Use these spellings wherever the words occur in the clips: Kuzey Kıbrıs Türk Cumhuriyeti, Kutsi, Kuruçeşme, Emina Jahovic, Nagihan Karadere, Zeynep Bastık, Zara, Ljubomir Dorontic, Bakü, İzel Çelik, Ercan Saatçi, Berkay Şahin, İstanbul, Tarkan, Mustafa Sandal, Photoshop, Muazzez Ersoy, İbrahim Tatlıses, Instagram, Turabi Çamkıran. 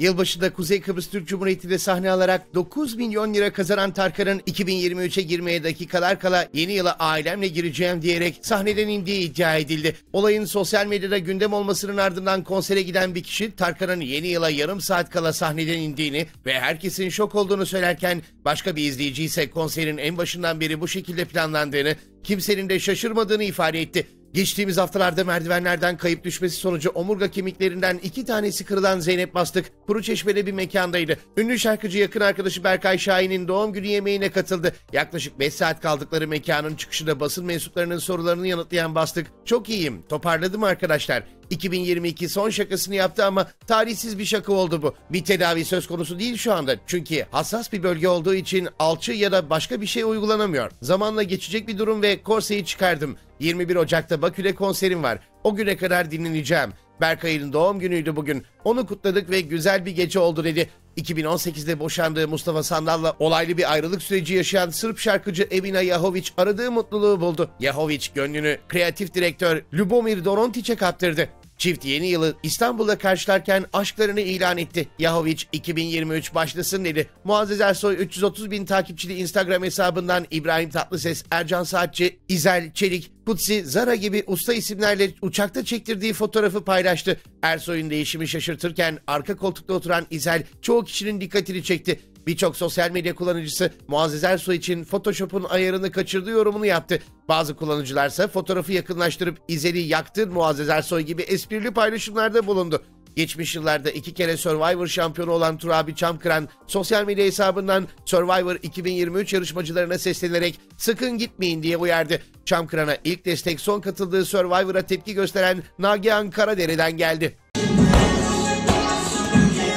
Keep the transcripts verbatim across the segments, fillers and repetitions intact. Yılbaşında Kuzey Kıbrıs Türk Cumhuriyeti'de sahne alarak dokuz milyon lira kazanan Tarkan'ın iki bin yirmi üçe girmeye dakikalar kala yeni yıla ailemle gireceğim diyerek sahneden indiği iddia edildi. Olayın sosyal medyada gündem olmasının ardından konsere giden bir kişi Tarkan'ın yeni yıla yarım saat kala sahneden indiğini ve herkesin şok olduğunu söylerken başka bir izleyici ise konserin en başından beri bu şekilde planlandığını, kimsenin de şaşırmadığını ifade etti. Geçtiğimiz haftalarda merdivenlerden kayıp düşmesi sonucu omurga kemiklerinden iki tanesi kırılan Zeynep Bastık, Kuruçeşme'de bir mekandaydı. Ünlü şarkıcı yakın arkadaşı Berkay Şahin'in doğum günü yemeğine katıldı. Yaklaşık beş saat kaldıkları mekanın çıkışında basın mensuplarının sorularını yanıtlayan Bastık, "Çok iyiyim, toparladım arkadaşlar. iki bin yirmi iki son şakasını yaptı ama tarihsiz bir şaka oldu bu. Bir tedavi söz konusu değil şu anda. Çünkü hassas bir bölge olduğu için alçı ya da başka bir şey uygulanamıyor. Zamanla geçecek bir durum ve korseyi çıkardım. yirmi bir Ocak'ta Bakü'de konserim var. O güne kadar dinleneceğim. Berkay'ın doğum günüydü bugün. Onu kutladık ve güzel bir gece oldu" dedi. iki bin on sekizde boşandığı Mustafa Sandal'la olaylı bir ayrılık süreci yaşayan Sırp şarkıcı Emina Jahovic aradığı mutluluğu buldu. Jahovic gönlünü kreatif direktör Ljubomir Dorontic'e kaptırdı. Çift yeni yılı İstanbul'da karşılarken aşklarını ilan etti. Jahovic iki bin yirmi üç başlasın dedi. Muazzez Ersoy üç yüz otuz bin takipçili Instagram hesabından İbrahim Tatlıses, Ercan Saatçi, İzel Çelik, Kutsi, Zara gibi usta isimlerle uçakta çektirdiği fotoğrafı paylaştı. Ersoy'un değişimi şaşırtırken arka koltukta oturan İzel çoğu kişinin dikkatini çekti. Birçok sosyal medya kullanıcısı Muazzez Ersoy için Photoshop'un ayarını kaçırdığı yorumunu yaptı. Bazı kullanıcılarsa fotoğrafı yakınlaştırıp "İzel'i yaktın Muazzez Ersoy" gibi esprili paylaşımlarda bulundu. Geçmiş yıllarda iki kere Survivor şampiyonu olan Turabi Çamkıran, sosyal medya hesabından Survivor iki bin yirmi üç yarışmacılarına seslenerek "Sakın gitmeyin" diye uyardı. Çamkıran'a ilk destek son katıldığı Survivor'a tepki gösteren Nagihan Karadere'den geldi.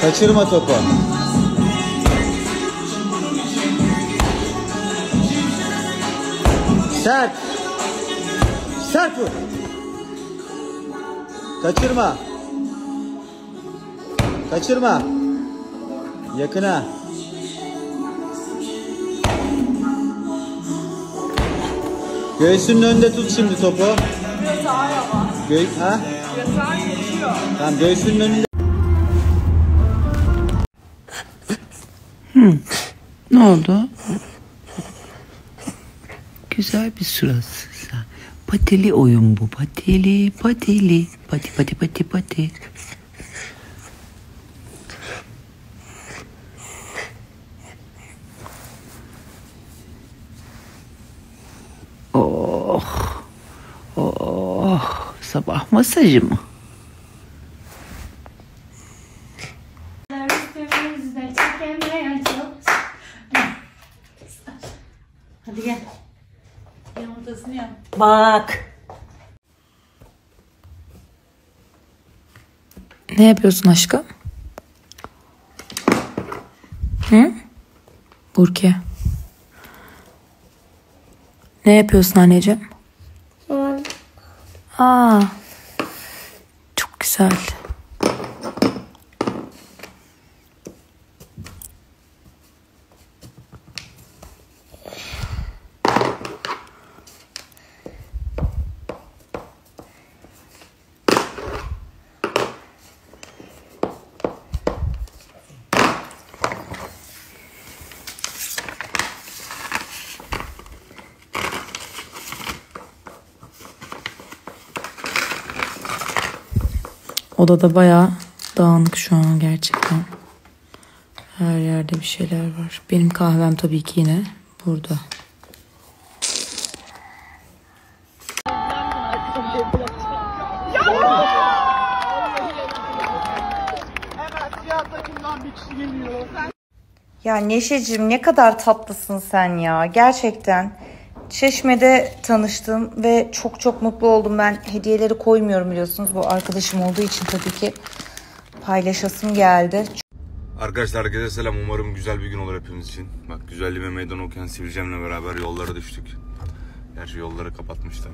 Kaçırma topu. Sert. Sert vur. Kaçırma. Kaçırma. Yakına. Göğsünün önünde tut şimdi topu. Yatağa ama. Göğ ha? Yatağa geçiyor. Tamam, göğsünün önünde. Hmm. Ne oldu? Güzel bir suratsız. Patili oyun bu. Patili, patili. Pati, pati, pati, pati. Oh. Oh. Sabah masajı mı? Hadi gel. Yumurtasını yap. Bak. Ne yapıyorsun aşkım? Hı? Burki. Ne yapıyorsun anneciğim? Hı. Aa. Çok güzel. Odada bayağı dağınık şu an gerçekten. Her yerde bir şeyler var. Benim kahvem tabii ki yine burada. Ya Neşeciğim, ne kadar tatlısın sen ya. Gerçekten. Çeşme'de tanıştım ve çok çok mutlu oldum. Ben hediyeleri koymuyorum biliyorsunuz. Bu arkadaşım olduğu için tabii ki paylaşasım geldi. Arkadaşlar herkese selam. Umarım güzel bir gün olur hepimiz için. Bak, güzelliğime meydan okuyan Sivilcem'le beraber yollara düştük. Gerçi yolları kapatmışlar.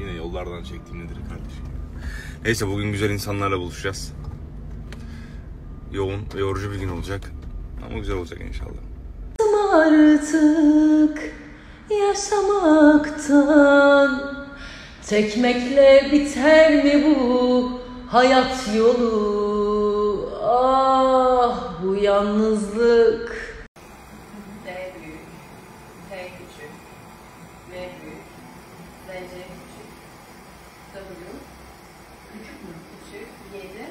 Yine yollardan çektiğim nedir kardeşim? Neyse, bugün güzel insanlarla buluşacağız. Yoğun ve yorucu bir gün olacak. Ama güzel olacak inşallah. Artık yaşamaktan tekmekle biter mi bu hayat yolu? Aa. yalnızlık. D büyük, T küçük, V büyük, Z küçük, W küçük mü? Küçük, yedi,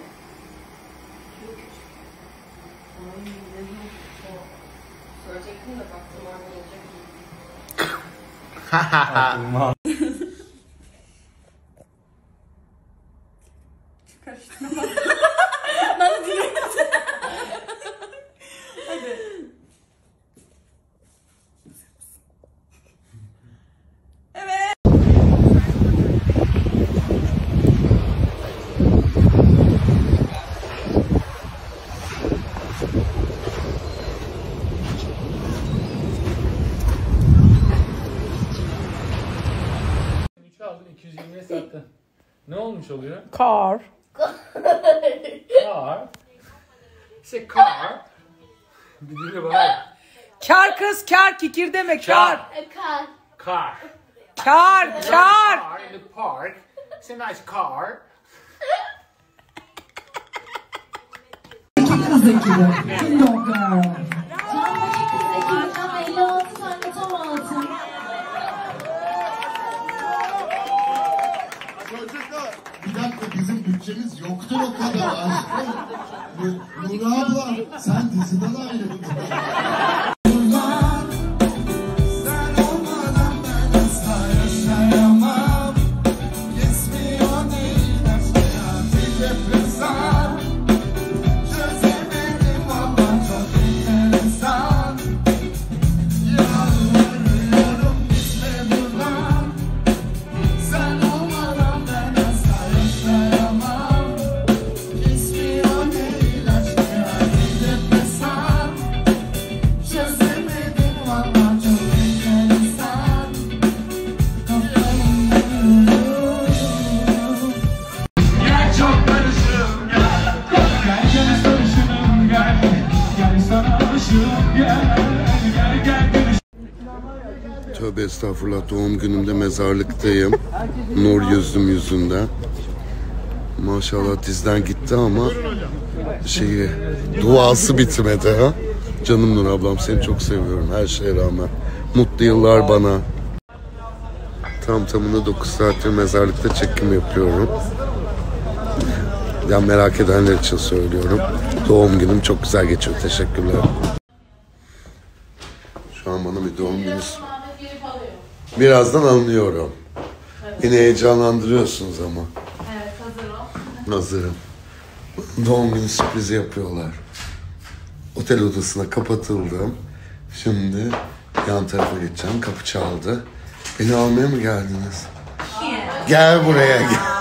Q küçük. Ay ne oldu? Söyleyecektim de baktım orada olacak gibi. Ne olmuş oluyor? Car. Car. İşte car. Bir dinle bana. Kar kız, kar kikir deme, kar. Kar. Kar. Kar, kar. Kar in the park. It's a nice car. Kız ekibi. Hello girl. Hello kız ekibi. Hello. Bizim bütçemiz yoktur o kadar. Nura abla sen diziden ayrıldın. Tövbe estağfurullah, doğum günümde mezarlıktayım. Nur yüzüm yüzünden. Maşallah dizden gitti ama şeyi, duası bitmedi ha. Canım Nur ablam, seni çok seviyorum her şeye rağmen. Mutlu yıllar bana. Tam tamına dokuz saattir mezarlıkta çekim yapıyorum. Ya merak edenler için söylüyorum. Doğum günüm çok güzel geçiyor. Teşekkürler. Şu an bana bir doğum günü. Birazdan anlıyorum. Evet. Beni heyecanlandırıyorsunuz ama. Evet, hazırım. Hazırım. Doğum günü sürprizi yapıyorlar. Otel odasına kapatıldım. Şimdi yan tarafa geçeceğim. Kapı çaldı. Beni almaya mı geldiniz? Evet. Gel buraya. Gel.